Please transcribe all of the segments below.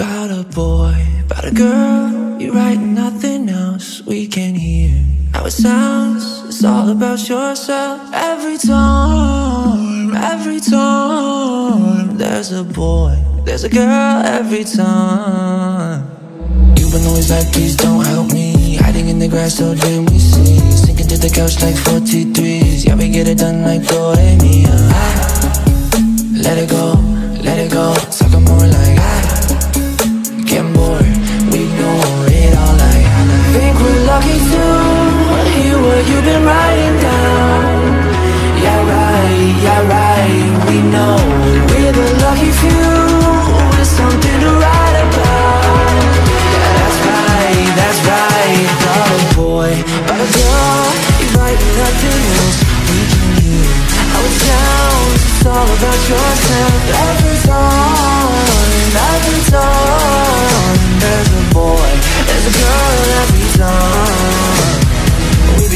About a boy, about a girl, you write nothing else we can hear. How it sounds, it's all about yourself. Every time there's a boy, there's a girl every time. You've been always like, please don't help me, hiding in the grass so then we see, sinking to the couch like 43s. Yeah, we get it done like do re mi. Let it go, let it go. Talk more like lucky to hear what you've been writing down. Yeah, right, yeah, right. We know we're the lucky few with something to write about. Yeah, that's right, about a boy, about a girl, you write nothing else we can hear. How it sounds, it's all about yourself. Every time, there's a boy, there's a girl every time.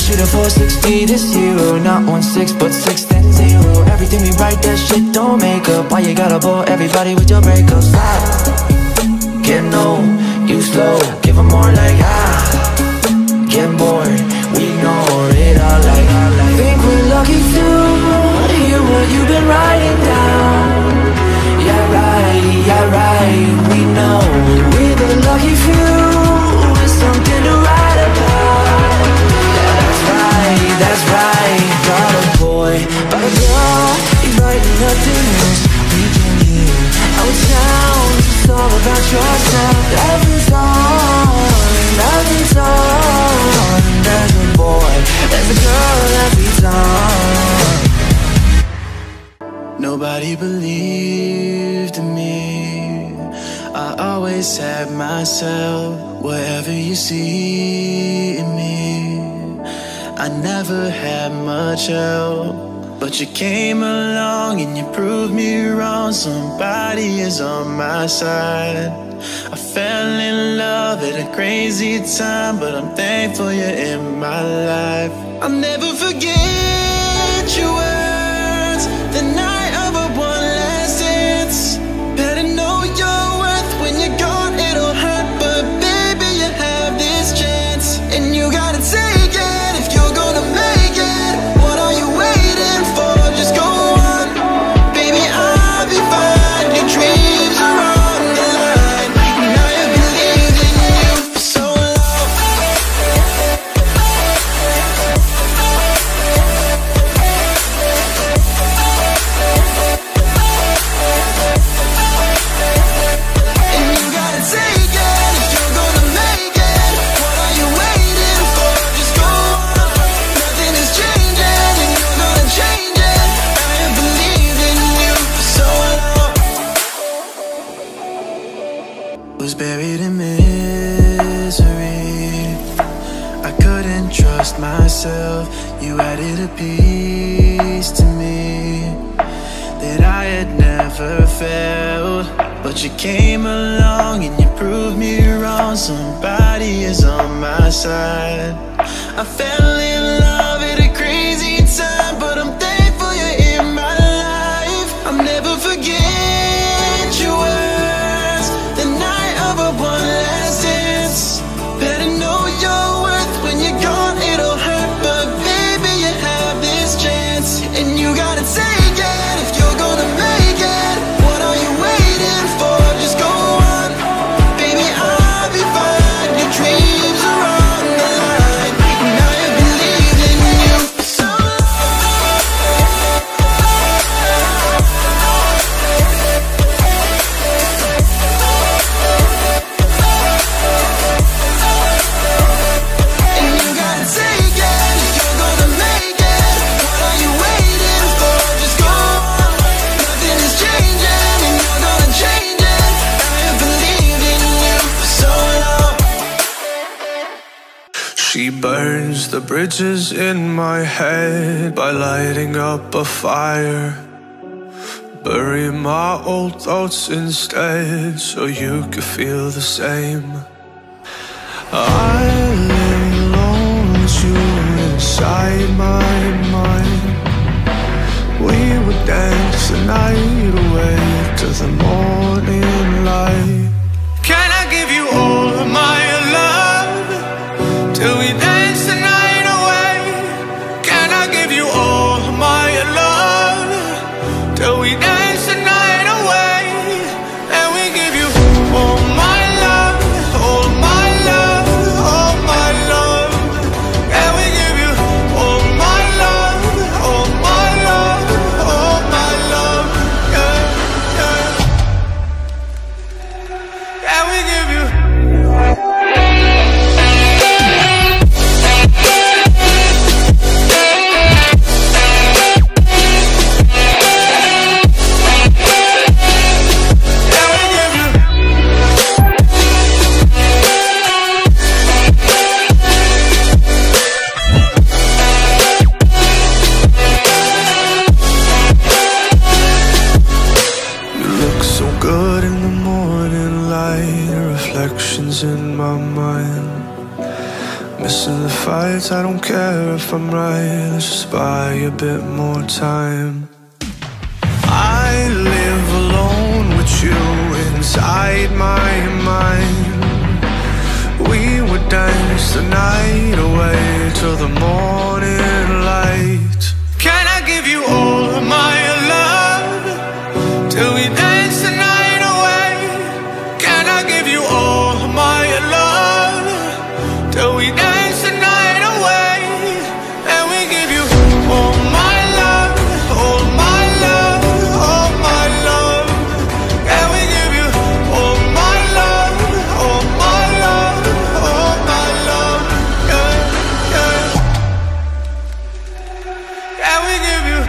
Shooting for 60 this year, not 1-6, but 6-10-0. Everything we write, that shit don't make up. Why you gotta bore everybody with your breakups? I can't know, you slow, give them more like I get bored, we ignore it all like I think we're lucky to hear what you've been writing down. Yeah, right, we know we're the lucky few with something to write about. That's right, about a boy, about a girl, you write nothing else we can hear. How it sounds, it's all about yourself. Every time, there's a boy, there's a girl every time. Nobody believed in me, I always said myself. Whatever you see in me, I never had much help, but you came along and you proved me wrong. Somebody is on my side. I fell in love at a crazy time, but I'm thankful you're in my life. I'll never forget your words, the night of a one last dance. Better know your worth, when you're gone it'll hurt, but baby you have this chance, and you gotta take. You added a piece to me that I had never felt, but you came along and you proved me wrong. Somebody is on my side. I fell in love at a crazy time, but I'm thankful you're in my life. I'll never forget your words, the night of a one last dance. Better know your worth, when you're gone it'll hurt, and you gotta take it if you're gonna make it. What are you waiting for? Just go on, baby, I'll be fine. Your dreams are on the line, and I have believed in you for so long. And you gotta take it if you're gonna make it. What are you burns the bridges in my head by lighting up a fire. Bury my old thoughts instead, so you could feel the same. I lay alone with you inside my mind. We would dance the night away to the morning light. reflections in my mind. Missing the fights, I don't care if I'm right. Let's just buy a bit more time. I live alone with you inside my mind. We would dance the night away till the morning light. Can I give you all of my love till we dance the night away? Can I give you all of my love till we dance the night away? And we give you all my love, all my love, all my love. And we give you all my love, all my love, all my love. Yeah, yeah. And we give you.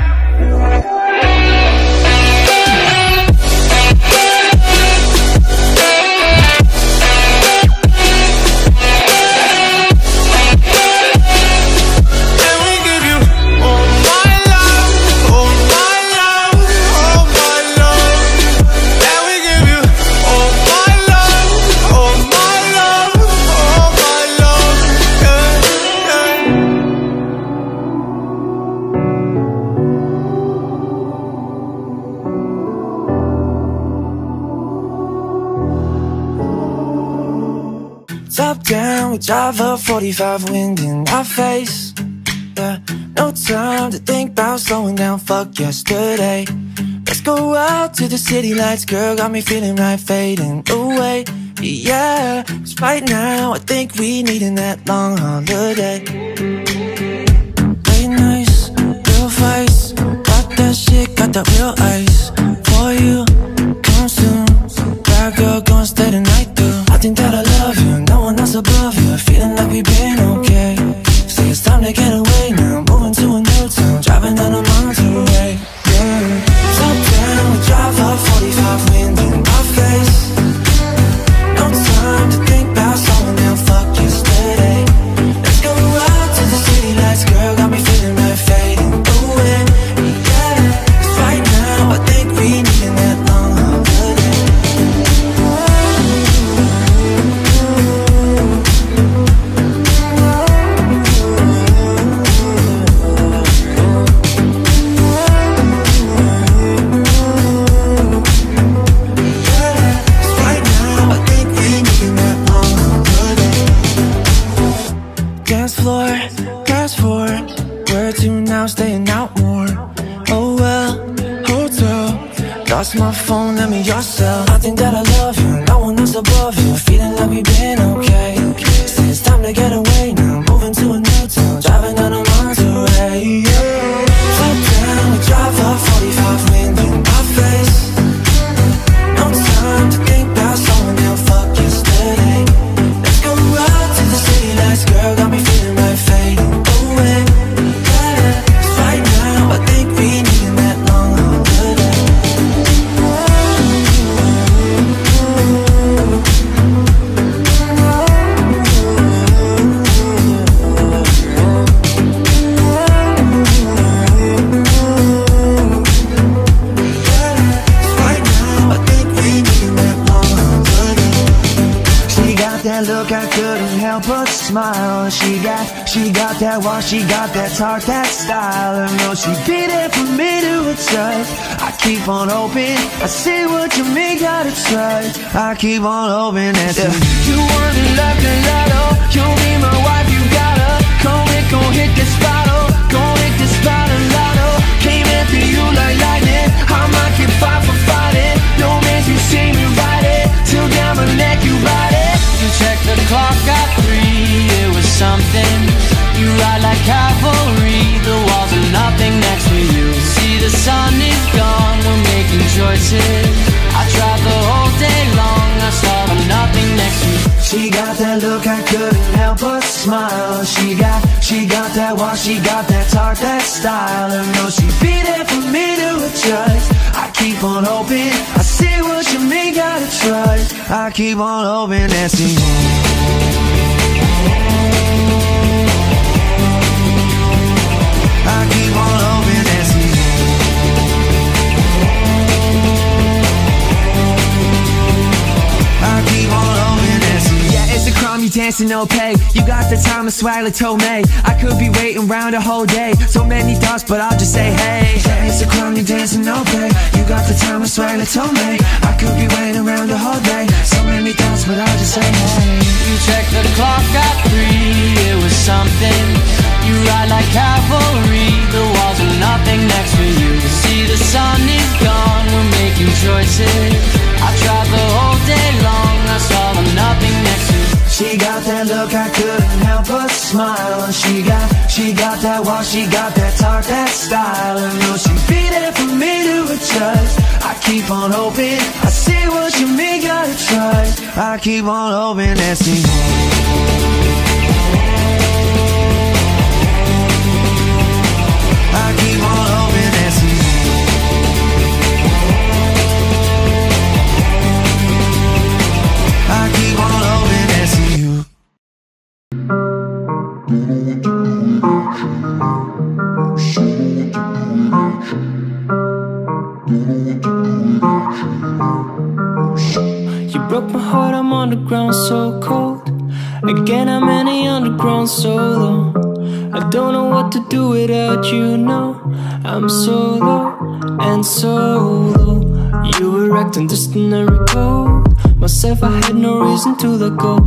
Top down, we drive a 45 wind in our face. Yeah, no time to think about slowing down, fuck yesterday. Let's go out to the city lights, girl, got me feeling right, fading away. Yeah, cause right now I think we needin' that long holiday. Late nights, real fights, got that shit, got that real ice. For you, come soon, bad girl, gonna stay the night through. I think that I love you, no one else above you. Feeling like we've been okay. Say it's time to get away now. Moving to a new town, driving down a Monterey. Yeah. Top down, we drive up 45 wind in our face. No time to think about someone else, fuck yesterday. Let's go out to the city lights, girl, got me feeling my fading away. Yeah, cause right now I think we needin' that long holiday. Lost my phone, let me yourself. I think that I love you, no one else above you. Feeling like we've been okay. Say it's time to get away now. Moving to a new town, driving down a Monterey. Yeah. Top down, we drive up 45 wind in our face. No time to think about someone else, fuck yesterday. Let's go out to the city lights, girl, got me feeling my fading away. Yeah, cause right now I think we need that long holiday. Look, I couldn't help but smile. She got that walk, she got that talk, that style. I know she'd be there for me to adjust. I keep on hoping, I see what you mean, gotta trust. I keep on hoping that you wanna love the lotto. You'll be my wife, you gotta come and go hit this bottle. Go hit this bottle, lotto. Came into you like lightning. I might get five for fighting. No means you see me ride it till down my neck you ride it. You checked the clock at 3, it was something. You ride like cavalry, the walls are nothing next to you. See the sun is gone, we're making choices. I tried the whole day long, I saw nothing next to you. She got that look, I couldn't help but smile. She got that walk, she got that talk, that style. I know she'd be there for me to adjust. I keep on hoping, I see what you mean, gotta trust. I keep on hoping and see. I keep on hoping and see. I keep on hoping and see. the crumb, you dancing no pay. You got the time to swag like Tomei. I could be waiting round a whole day. So many thoughts, but I'll just say hey. It's the crumb, you dancing no pay. You got the time to swag like Tomei. I could be waiting around the whole day. So many thoughts, but I'll just say hey. You check the clock at 3, it was something. You ride like cavalry, the walls are nothing next for you. See the sun is gone, we're making choices. I tried the whole day long, I saw the nothing next to you. She got that look, I couldn't help but smile. And she got that walk, she got that talk, that style. And will she be there for me to adjust? I keep on hoping, I see what you mean, gotta trust. I keep on hoping and see. I keep on hoping and see. I keep on hoping and see you. You broke my heart, I'm on the ground so cold. Again I'm in the underground solo. I don't know what to do without you, no. I'm so low and so low. You were acting distant and recalled myself, I had no reason to let go.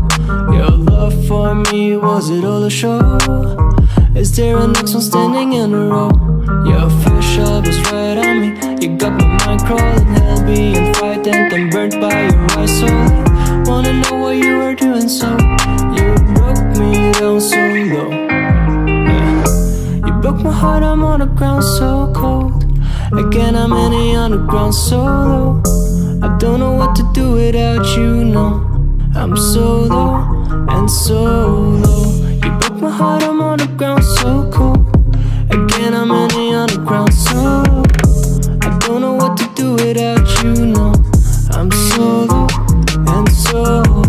Your love for me, was it all a show? Is there a next one standing in a row? Your fish up is right on me. You got my mind crawling, hell being frightened and burnt by your eyes so. Wanna know why you were doing so. You broke me down so low, yeah. You broke my heart, I'm on the ground so cold. Again I'm in the underground solo. I don't know what to do without you, no. I'm so low and so low. You broke my heart, I'm on the ground so cold. Again I'm in the underground solo. I don't know what to do without you, no. I'm so low and so low.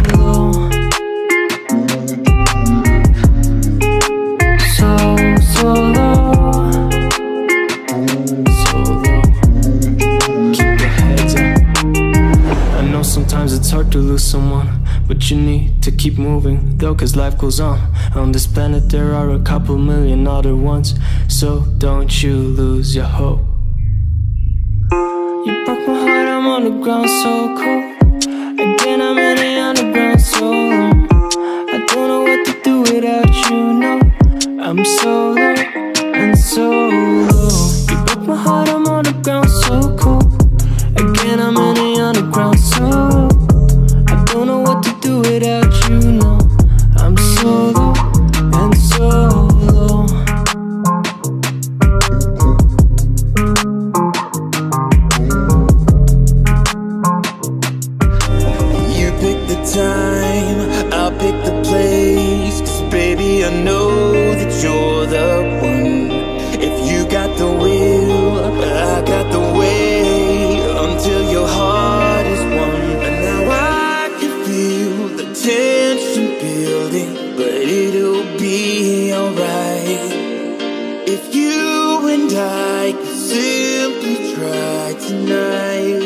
It's hard to lose someone, but you need to keep moving though, cause life goes on this planet there are a couple million other ones. So don't you lose your hope. You broke my heart, I'm on the ground so cold. Again I'm in the underground so long. I don't know what to do without you, no. I'm so low and so low. You broke my heart, I'm on the ground so cold. Again I'm in the underground solo. I don't know what to do without you, no. I'm so low and so low. You pick the time, I'll pick the place. Cause baby I know that you're the one. If you got the will, I got the way. Till your heart is warm. And now I can feel the tension building, but it'll be alright. If you and I could simply try tonight.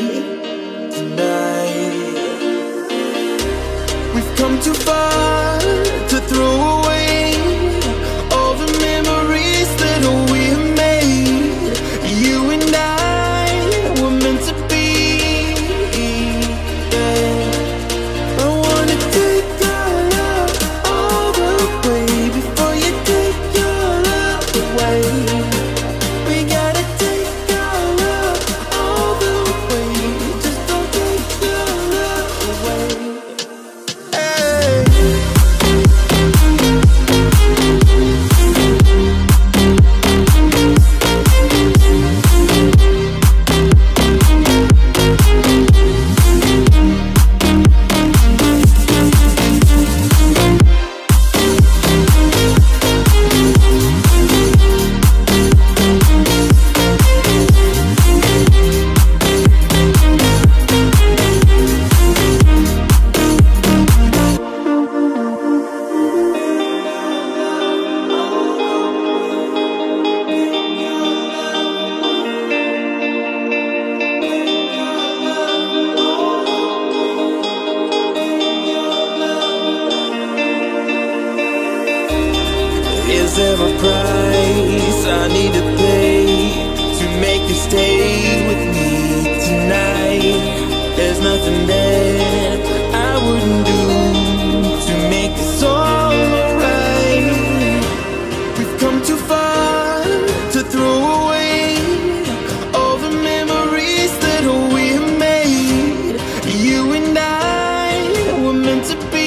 We've come too far to throw away all the memories that we have made. You and I is there a price I need to pay to make you stay with me tonight? There's nothing that I wouldn't do to make this all alright. We've come too far to throw away all the memories that we made. You and I were meant to be.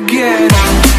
Again.